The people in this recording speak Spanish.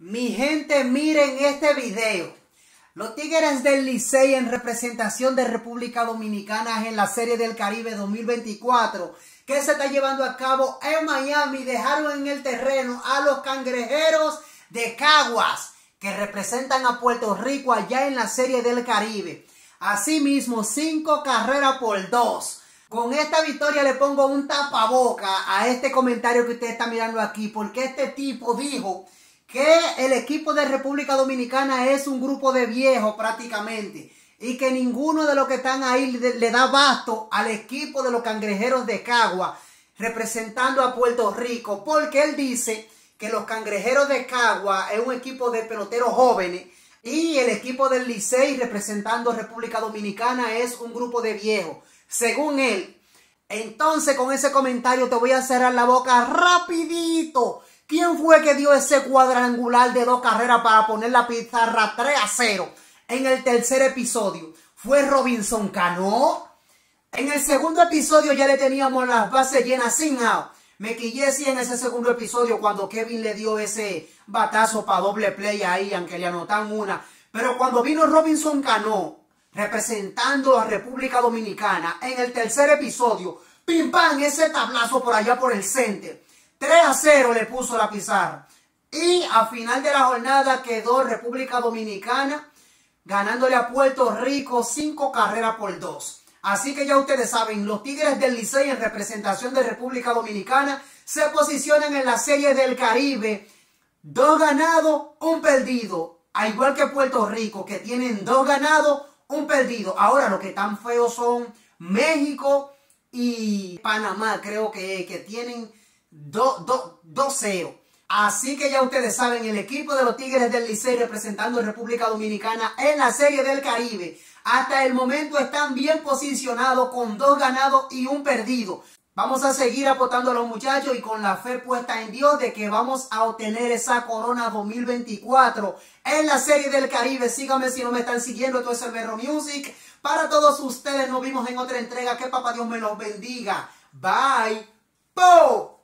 Mi gente, miren este video. Los Tigres del Licey en representación de República Dominicana en la Serie del Caribe 2024 que se está llevando a cabo en Miami, dejaron en el terreno a los Cangrejeros de Caguas que representan a Puerto Rico allá en la Serie del Caribe. Asimismo, 5 carreras por 2. Con esta victoria le pongo un tapaboca a este comentario que usted está mirando aquí, porque este tipo dijo que el equipo de República Dominicana es un grupo de viejos prácticamente y que ninguno de los que están ahí le da basto al equipo de los Cangrejeros de Caguas representando a Puerto Rico, porque él dice que los Cangrejeros de Caguas es un equipo de peloteros jóvenes y el equipo del Licey representando a República Dominicana es un grupo de viejos, según él. Entonces, con ese comentario te voy a cerrar la boca rapidito. ¿Quién fue que dio ese cuadrangular de 2 carreras para poner la pizarra 3-0 en el tercer episodio? ¿Fue Robinson Cano? En el segundo episodio ya le teníamos las bases llenas sin out. Me quillé sí en ese segundo episodio cuando Kevin le dio ese batazo para doble play ahí, aunque le anotan una. Pero cuando vino Robinson Cano representando a República Dominicana en el tercer episodio, pim pam, ese tablazo por allá por el center. 3-0 le puso la pizarra. Y a final de la jornada quedó República Dominicana ganándole a Puerto Rico 5 carreras por 2. Así que ya ustedes saben, los Tigres del Licey en representación de República Dominicana se posicionan en la Serie del Caribe. 2 ganados, 1 perdido. Al igual que Puerto Rico, que tienen 2 ganados, 1 perdido. Ahora los que están feos son México y Panamá, creo que tienen 2-0. Así que ya ustedes saben, el equipo de los Tigres del Licey representando a República Dominicana en la Serie del Caribe, hasta el momento están bien posicionados con 2 ganados y 1 perdido. Vamos a seguir apostando a los muchachos y con la fe puesta en Dios de que vamos a obtener esa corona 2024 en la Serie del Caribe. Síganme si no me están siguiendo. Esto es el Berro Music. Para todos ustedes, nos vimos en otra entrega. Que papá Dios me los bendiga. Bye. ¡Po!